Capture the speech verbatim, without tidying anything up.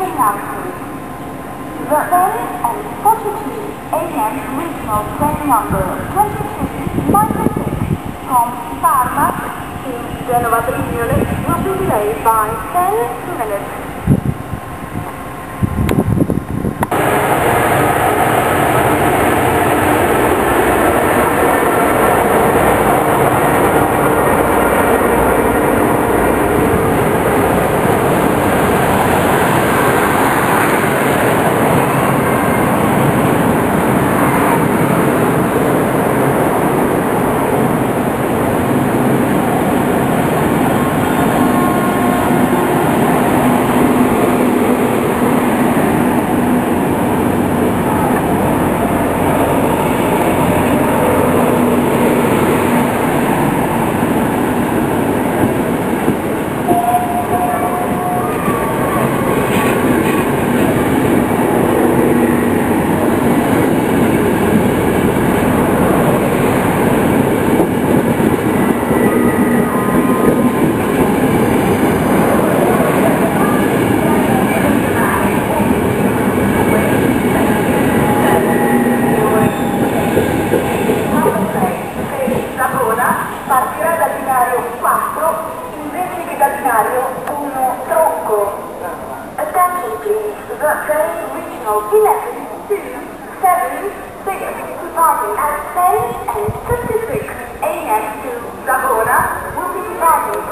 The early and four two A M regional train number twenty-two ninety-six from Parma to Genova Munich will be delayed by ten minutes. Partirà dal binario quattro invece che dal binario uno tronco. Attention please, the train regional eleven seven six departing at ten and fifty-six A M to Savona will be departing.